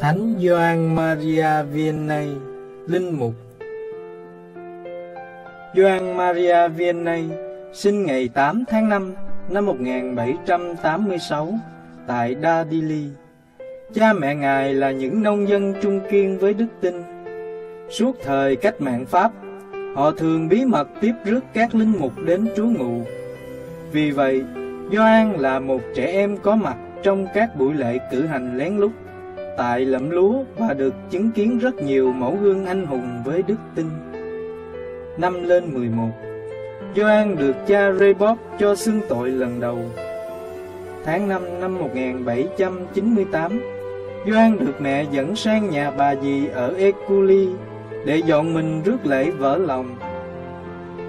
Thánh Gioan Maria Vianney, Linh Mục. Gioan Maria Vianney sinh ngày 8 tháng 5 năm 1786 tại Dadili. Cha mẹ ngài là những nông dân trung kiên với đức tin. Suốt thời cách mạng Pháp, họ thường bí mật tiếp rước các linh mục đến trú ngụ. Vì vậy, Gioan là một trẻ em có mặt trong các buổi lễ cử hành lén lút tại lẫm lúa và được chứng kiến rất nhiều mẫu gương anh hùng với đức tin. Năm lên 11, Gioan được cha Rebop cho xưng tội lần đầu. Tháng 5 năm 1798, Gioan được mẹ dẫn sang nhà bà dì ở Écully để dọn mình rước lễ vỡ lòng.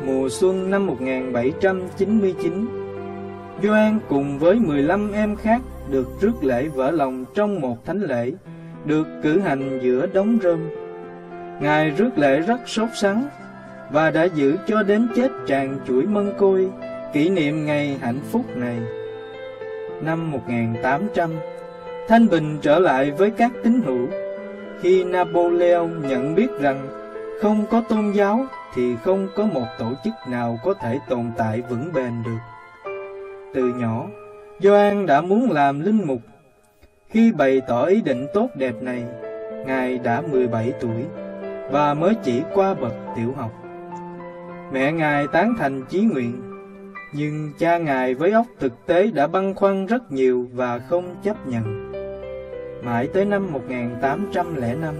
Mùa xuân năm 1799, Gioan cùng với 15 em khác được rước lễ vỡ lòng trong một thánh lễ được cử hành giữa đống rơm. Ngài rước lễ rất sốt sắng và đã giữ cho đến chết tràn chuỗi mân côi kỷ niệm ngày hạnh phúc này. Năm 1800, thanh bình trở lại với các tín hữu khi Napoleon nhận biết rằng không có tôn giáo thì không có một tổ chức nào có thể tồn tại vững bền được. Từ nhỏ, Gioan đã muốn làm linh mục. Khi bày tỏ ý định tốt đẹp này, ngài đã 17 tuổi và mới chỉ qua bậc tiểu học. Mẹ ngài tán thành chí nguyện, nhưng cha ngài với óc thực tế đã băn khoăn rất nhiều và không chấp nhận. Mãi tới năm 1805,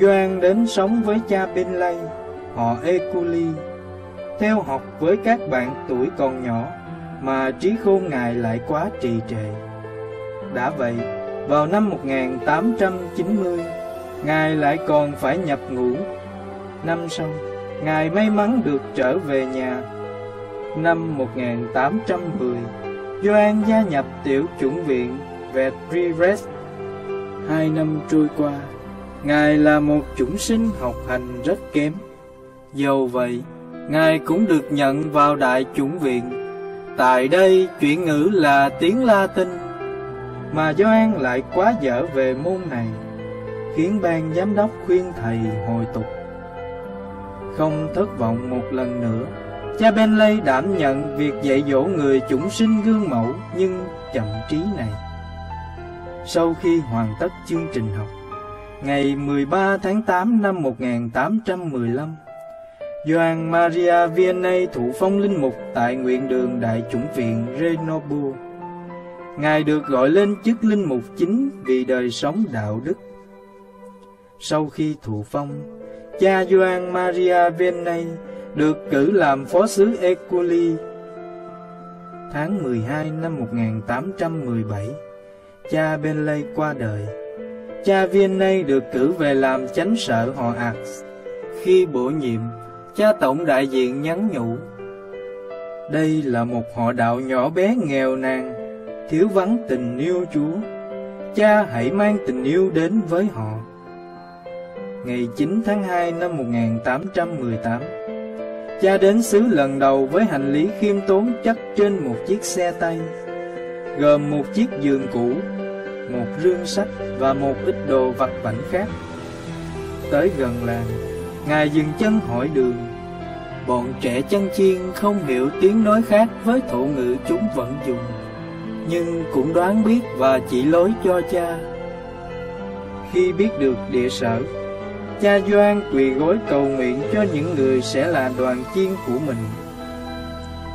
Gioan đến sống với cha Pinh Lai, họ Écully, theo học với các bạn tuổi còn nhỏ mà trí khôn ngài lại quá trì trệ. Đã vậy, vào năm 1890, ngài lại còn phải nhập ngũ. Năm sau, ngài may mắn được trở về nhà. Năm 1810, Gioan gia nhập tiểu chủng viện Vetri. 2 năm trôi qua, ngài là một chủng sinh học hành rất kém. Dầu vậy, ngài cũng được nhận vào đại chủng viện. Tại đây, chuyển ngữ là tiếng Latin, mà Gioan lại quá dở về môn này, khiến ban giám đốc khuyên thầy hồi tục. Không thất vọng một lần nữa, cha Benley đảm nhận việc dạy dỗ người chủng sinh gương mẫu nhưng chậm trí này. Sau khi hoàn tất chương trình học, ngày 13 tháng 8 năm 1815, Gioan Maria Vianney thụ phong linh mục tại nguyện đường đại chủng viện Renobur. Ngài được gọi lên chức linh mục chính vì đời sống đạo đức. Sau khi thụ phong, cha Gioan Maria Vianney được cử làm phó xứ Écully. Tháng 12 năm 1817, cha Benley qua đời. Cha Vianney được cử về làm chánh sợ họ Ars. Khi bổ nhiệm, cha tổng đại diện nhắn nhủ: đây là một họ đạo nhỏ bé nghèo nàn, thiếu vắng tình yêu Chúa. Cha hãy mang tình yêu đến với họ. Ngày 9 tháng 2 năm 1818, cha đến xứ lần đầu với hành lý khiêm tốn chất trên một chiếc xe tay, gồm một chiếc giường cũ, một rương sách và một ít đồ vặt vãnh khác. Tới gần làng, ngài dừng chân hỏi đường. Bọn trẻ chăn chiên không hiểu tiếng nói khác với thổ ngữ chúng vẫn dùng, nhưng cũng đoán biết và chỉ lối cho cha. Khi biết được địa sở, cha Gioan quỳ gối cầu nguyện cho những người sẽ là đoàn chiên của mình.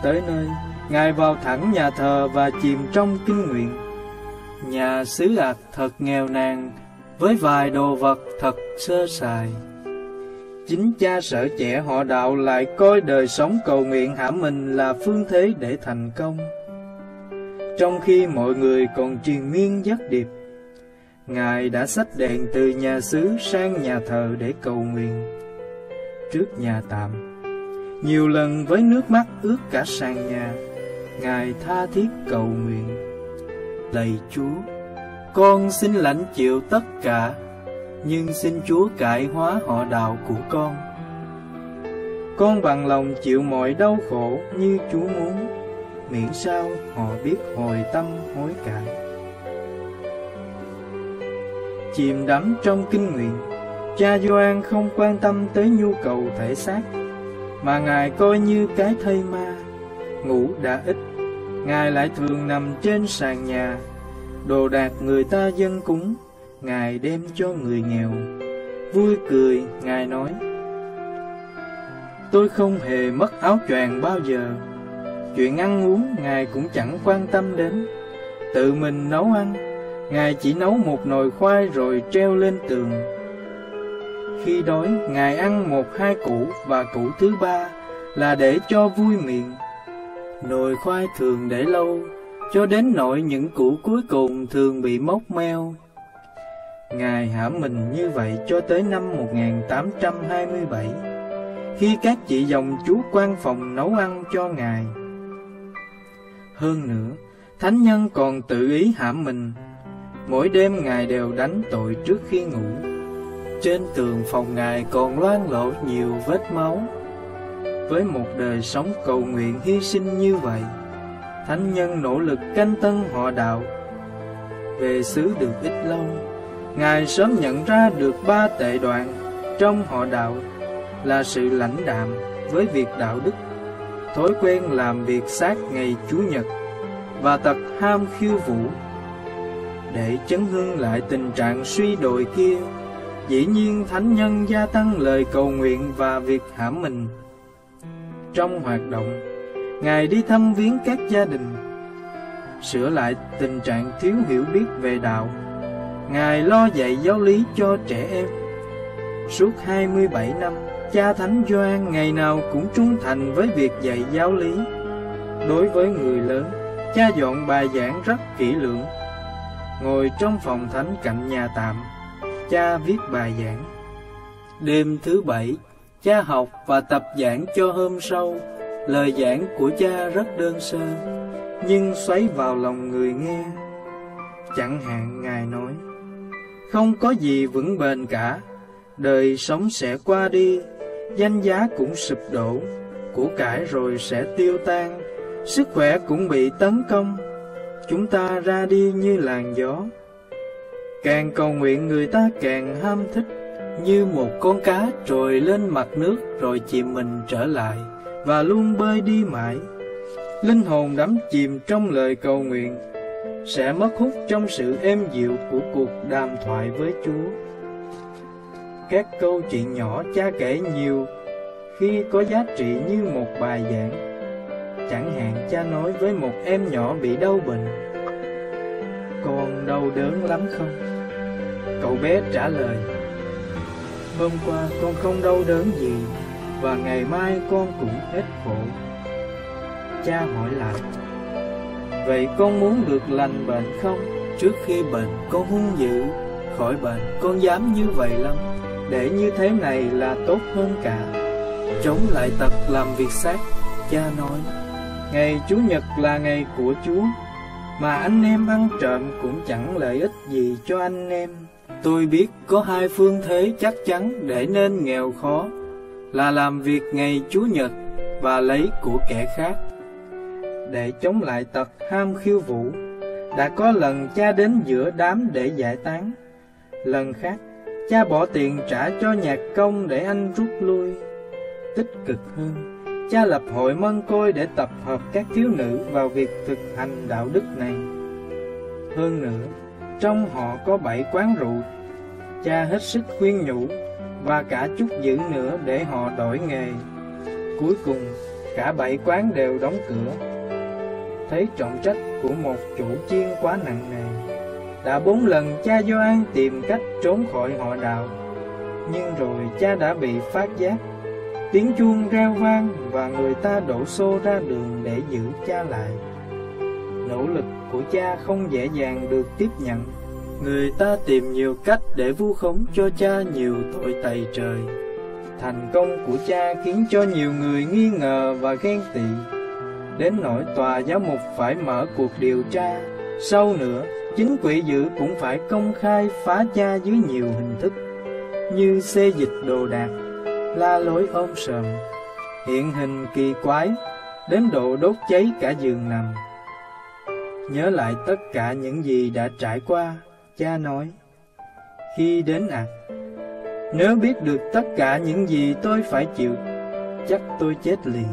Tới nơi, ngài vào thẳng nhà thờ và chìm trong kinh nguyện. Nhà xứ Ars thật nghèo nàn, với vài đồ vật thật sơ sài. Chính cha sở trẻ họ đạo lại coi đời sống cầu nguyện hãm mình là phương thế để thành công. Trong khi mọi người còn triền miên giấc điệp, ngài đã xách đèn từ nhà xứ sang nhà thờ để cầu nguyện. Trước nhà tạm, nhiều lần với nước mắt ướt cả sàn nhà, ngài tha thiết cầu nguyện: lạy Chúa, con xin lãnh chịu tất cả, nhưng xin Chúa cải hóa họ đạo của con. Con bằng lòng chịu mọi đau khổ như Chúa muốn, miễn sao họ biết hồi tâm hối cải. Chìm đắm trong kinh nguyện, cha Gioan không quan tâm tới nhu cầu thể xác, mà Ngài coi như cái thây ma. Ngủ đã ít, Ngài lại thường nằm trên sàn nhà. Đồ đạc người ta dâng cúng, Ngài đem cho người nghèo. Vui cười, Ngài nói: tôi không hề mất áo choàng bao giờ. Chuyện ăn uống, Ngài cũng chẳng quan tâm đến. Tự mình nấu ăn, Ngài chỉ nấu một nồi khoai rồi treo lên tường. Khi đói, Ngài ăn một hai củ, và củ thứ ba là để cho vui miệng. Nồi khoai thường để lâu, cho đến nỗi những củ cuối cùng thường bị mốc meo. Ngài hãm mình như vậy cho tới năm 1827, khi các chị dòng chú quan phòng nấu ăn cho Ngài. Hơn nữa, thánh nhân còn tự ý hãm mình. Mỗi đêm Ngài đều đánh tội trước khi ngủ. Trên tường phòng Ngài còn loang lổ nhiều vết máu. Với một đời sống cầu nguyện hy sinh như vậy, thánh nhân nỗ lực canh tân họ đạo. Về xứ được ít lâu, Ngài sớm nhận ra được ba tệ đoạn trong họ đạo là sự lãnh đạm với việc đạo đức, thói quen làm việc xác ngày Chủ nhật và tật ham khiêu vũ. Để chấn hương lại tình trạng suy đồi kia, dĩ nhiên thánh nhân gia tăng lời cầu nguyện và việc hãm mình. Trong hoạt động, Ngài đi thăm viếng các gia đình, sửa lại tình trạng thiếu hiểu biết về đạo. Ngài lo dạy giáo lý cho trẻ em. Suốt 27 năm, cha thánh Gioan ngày nào cũng trung thành với việc dạy giáo lý. Đối với người lớn, cha dọn bài giảng rất kỹ lưỡng. Ngồi trong phòng thánh cạnh nhà tạm, cha viết bài giảng. Đêm thứ bảy, cha học và tập giảng cho hôm sau. Lời giảng của cha rất đơn sơ, nhưng xoáy vào lòng người nghe. Chẳng hạn Ngài nói: không có gì vững bền cả, đời sống sẽ qua đi, danh giá cũng sụp đổ, của cải rồi sẽ tiêu tan, sức khỏe cũng bị tấn công, chúng ta ra đi như làn gió. Càng cầu nguyện người ta càng ham thích, như một con cá trồi lên mặt nước rồi chìm mình trở lại, và luôn bơi đi mãi. Linh hồn đắm chìm trong lời cầu nguyện sẽ mất hút trong sự êm dịu của cuộc đàm thoại với Chúa. Các câu chuyện nhỏ cha kể nhiều khi có giá trị như một bài giảng. Chẳng hạn cha nói với một em nhỏ bị đau bệnh: con đau đớn lắm không? Cậu bé trả lời: hôm qua con không đau đớn gì, và ngày mai con cũng hết khổ. Cha hỏi lại: vậy con muốn được lành bệnh không? Trước khi bệnh con hung dữ, khỏi bệnh con dám như vậy lắm, để như thế này là tốt hơn cả. Chống lại tật làm việc xác, cha nói: ngày Chủ nhật là ngày của Chúa, mà anh em ăn trộm cũng chẳng lợi ích gì cho anh em. Tôi biết có hai phương thế chắc chắn để nên nghèo khó, là làm việc ngày Chủ nhật và lấy của kẻ khác. Để chống lại tật ham khiêu vũ, đã có lần cha đến giữa đám để giải tán. Lần khác, cha bỏ tiền trả cho nhạc công để anh rút lui. Tích cực hơn, cha lập hội mân côi để tập hợp các thiếu nữ vào việc thực hành đạo đức này. Hơn nữa, trong họ có 7 quán rượu. Cha hết sức khuyên nhủ và cả chút giữ nữa để họ đổi nghề. Cuối cùng, cả 7 quán đều đóng cửa. Thấy trọng trách của một chủ chiên quá nặng nề, đã 4 lần cha Gioan tìm cách trốn khỏi họ đạo, nhưng rồi cha đã bị phát giác. Tiếng chuông reo vang và người ta đổ xô ra đường để giữ cha lại. Nỗ lực của cha không dễ dàng được tiếp nhận. Người ta tìm nhiều cách để vu khống cho cha nhiều tội tày trời. Thành công của cha khiến cho nhiều người nghi ngờ và ghen tị, đến nỗi tòa giám mục phải mở cuộc điều tra. Sau nữa, chính quỷ dữ cũng phải công khai phá cha dưới nhiều hình thức, như xê dịch đồ đạc, la lối ôm sòm, hiện hình kỳ quái, đến độ đốt cháy cả giường nằm. Nhớ lại tất cả những gì đã trải qua, cha nói: khi đến ạ. Nếu biết được tất cả những gì tôi phải chịu, chắc tôi chết liền.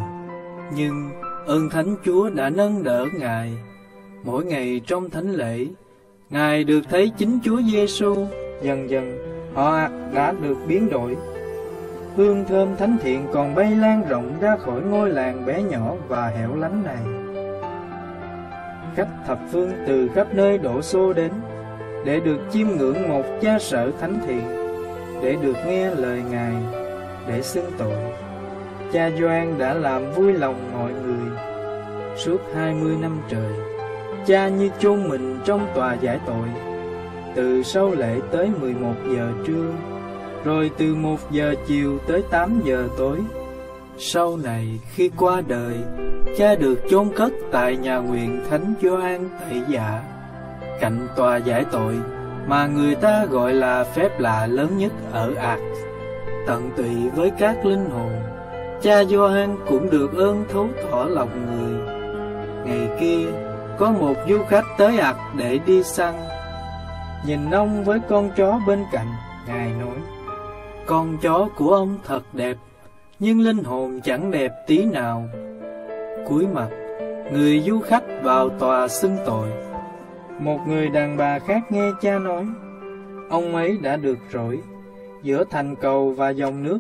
Nhưng ơn Thánh Chúa đã nâng đỡ Ngài. Mỗi ngày trong thánh lễ, Ngài được thấy chính Chúa Giêsu. Dần dần họ đã được biến đổi. Hương thơm thánh thiện còn bay lan rộng ra khỏi ngôi làng bé nhỏ và hẻo lánh này. Khách thập phương từ khắp nơi đổ xô đến để được chiêm ngưỡng một cha sở thánh thiện, để được nghe lời Ngài, để xưng tội. Cha Gioan đã làm vui lòng mọi người. Suốt 20 năm trời, cha như chôn mình trong tòa giải tội, từ sau lễ tới 11 giờ trưa, rồi từ 1 giờ chiều tới 8 giờ tối. Sau này khi qua đời, cha được chôn cất tại nhà nguyện Thánh Gioan Tẩy Giả, cạnh tòa giải tội mà người ta gọi là phép lạ lớn nhất ở Ars. Tận tụy với các linh hồn, cha Gioan cũng được ơn thấu tỏ lòng người. Ngày kia, có một du khách tới Ars để đi săn. Nhìn ông với con chó bên cạnh, Ngài nói: "Con chó của ông thật đẹp, nhưng linh hồn chẳng đẹp tí nào." Cúi mặt, người du khách vào tòa xưng tội. Một người đàn bà khác nghe cha nói: "Ông ấy đã được rỗi, giữa thành cầu và dòng nước,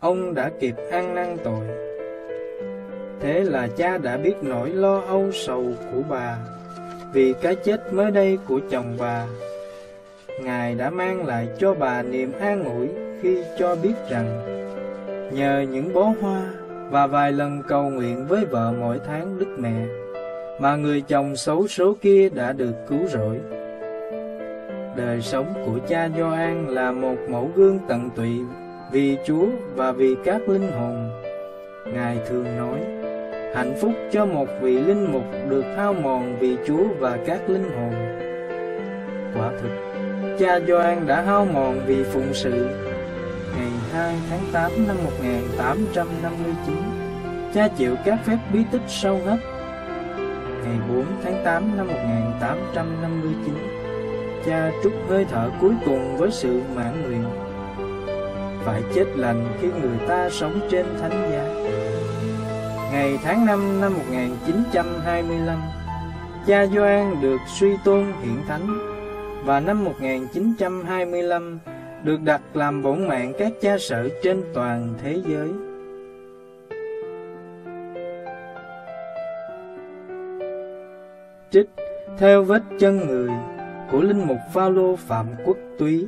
ông đã kịp ăn năn tội." Thế là cha đã biết nỗi lo âu sầu của bà vì cái chết mới đây của chồng bà. Ngài đã mang lại cho bà niềm an ủi khi cho biết rằng nhờ những bó hoa và vài lần cầu nguyện với vợ mỗi tháng Đức Mẹ mà người chồng xấu số kia đã được cứu rỗi. Đời sống của cha Gioan là một mẫu gương tận tụy vì Chúa và vì các linh hồn. Ngài thường nói: "Hạnh phúc cho một vị linh mục được hao mòn vì Chúa và các linh hồn." Quả thực, cha Gioan đã hao mòn vì phụng sự. Ngày 2 tháng 8 năm 1859, cha chịu các phép bí tích sâu hết. Ngày 4 tháng 8 năm 1859, cha trút hơi thở cuối cùng với sự mãn nguyện. Phải chết lành khi người ta sống trên thánh giá. Ngày tháng 5 năm 1925, cha Gioan được suy tôn hiển thánh và năm 1925 được đặt làm bổn mạng các cha sở trên toàn thế giới. Trích theo vết chân người của linh mục Phaolô Phạm Quốc Túy.